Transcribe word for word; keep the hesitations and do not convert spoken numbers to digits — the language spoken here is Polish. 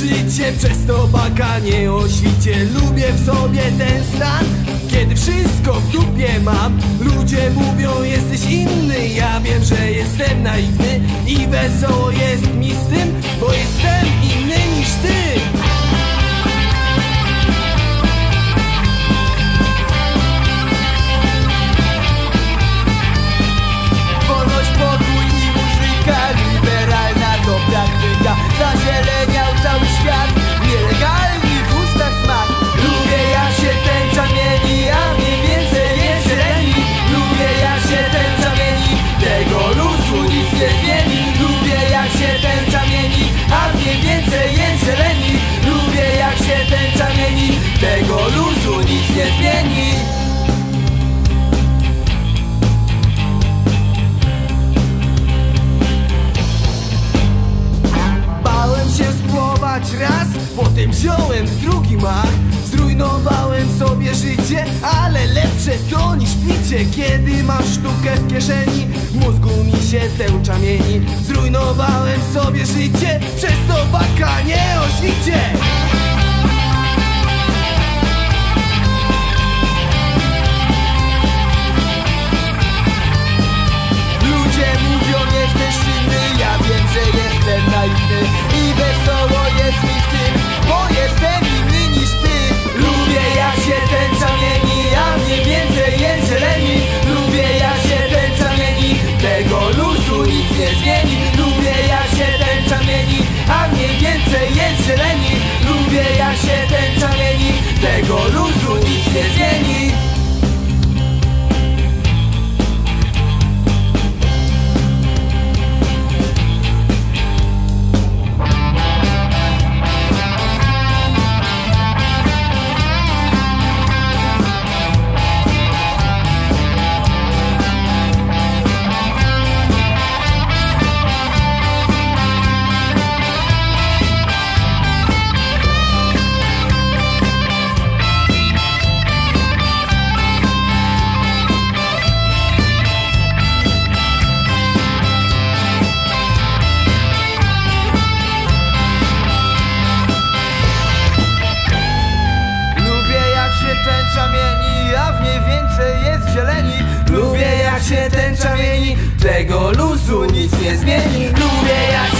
Życie przez to bakanie o świcie. Lubię w sobie ten stan, kiedy wszystko w dupie mam. Ludzie mówią, jesteś inny. Ja wiem, że jestem naiwny i wesoło jest mi z tym, bo jestem inny niż ty. Wolność, pokój i muzyka, liberalna to praktyka. Zazieleniał cały świat, nielegalny w ustach smak. Lubię ja się tęcza mieni, a mnie więcej nie średni. Lubię ja się tęcza mieni, tego luzu nic nie zmieni. Lubię ja się tęcza mieni, a mnie więcej nie średni. Lubię ja się tęcza mieni, tego luzu nic nie zmieni. Raz, potem wziąłem drugi mach. Zrujnowałem sobie życie, ale lepsze to niż picie. Kiedy mam sztukę w kieszeni, w mózgu mi się tęcza mieni. Zrujnowałem sobie życie, przez to bakanie o świcie. Ludzie mówią, jesteś inny. Ja wiem, że jestem naiwny i wesoło jest mi w tym, bo jestem inny niż ty. Lubię ja się tęcza mieni, a mnie więcej jest zieleni. Lubię ja się tęcza mieni, tego luzu nic nie zmieni. Lubię ja się tęcza mieni, a mnie więcej jest zieleni. Lubię ja się tęcza mieni, tego luzu nic nie zmieni. Lubię jak się tęcza mieni, tego luzu nic nie zmieni. Lubię jak się